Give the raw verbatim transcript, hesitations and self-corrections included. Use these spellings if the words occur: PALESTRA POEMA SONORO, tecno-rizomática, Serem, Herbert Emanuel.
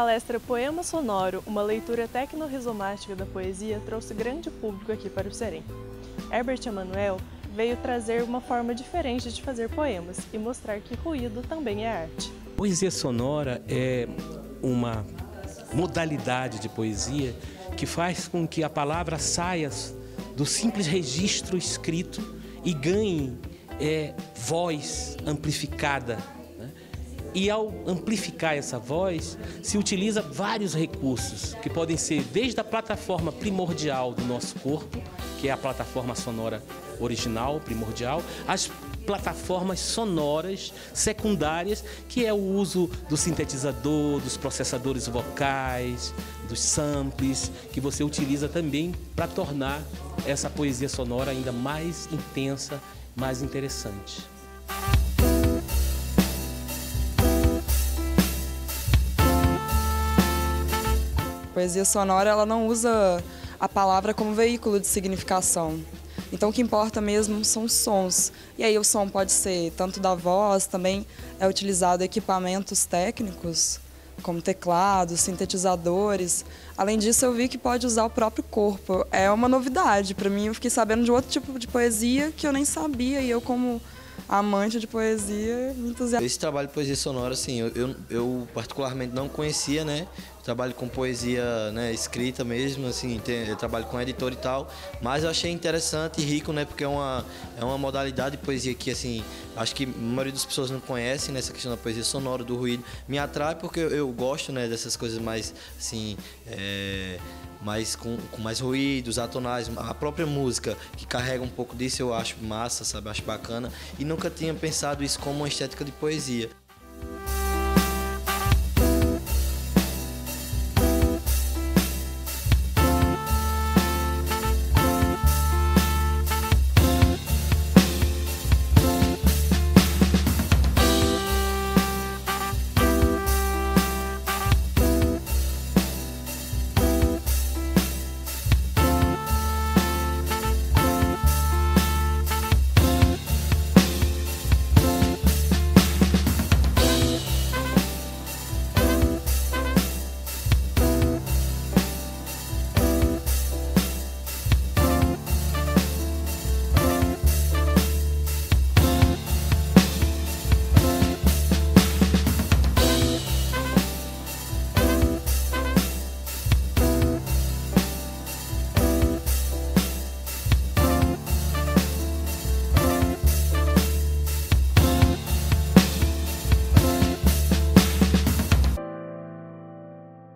palestra Poema Sonoro, uma leitura tecno-rizomática da poesia, trouxe grande público aqui para o Serem. Herbert Emanuel veio trazer uma forma diferente de fazer poemas e mostrar que ruído também é arte. Poesia sonora é uma modalidade de poesia que faz com que a palavra saia do simples registro escrito e ganhe é, voz amplificada. E ao amplificar essa voz, se utiliza vários recursos, que podem ser desde a plataforma primordial do nosso corpo, que é a plataforma sonora original, primordial, às plataformas sonoras secundárias, que é o uso do sintetizador, dos processadores vocais, dos samples, que você utiliza também para tornar essa poesia sonora ainda mais intensa, mais interessante. A poesia sonora ela não usa a palavra como veículo de significação. Então o que importa mesmo são os sons. E aí o som pode ser tanto da voz, também é utilizado equipamentos técnicos, como teclados, sintetizadores. Além disso, eu vi que pode usar o próprio corpo. É uma novidade para mim, eu fiquei sabendo de outro tipo de poesia que eu nem sabia, e eu como amante de poesia, entusiasta. Esse trabalho de poesia sonora, assim, eu, eu, eu particularmente não conhecia, né? Trabalho com poesia, né, escrita mesmo, assim, tem, trabalho com editor e tal, mas eu achei interessante e rico, né? Porque é uma, é uma modalidade de poesia que, assim, acho que a maioria das pessoas não conhecem, né? Essa questão da poesia sonora, do ruído. Me atrai porque eu, eu gosto, né, dessas coisas mais, assim, é... mas com, com mais ruídos, atonais, a própria música que carrega um pouco disso eu acho massa, sabe? Acho bacana. E nunca tinha pensado isso como uma estética de poesia.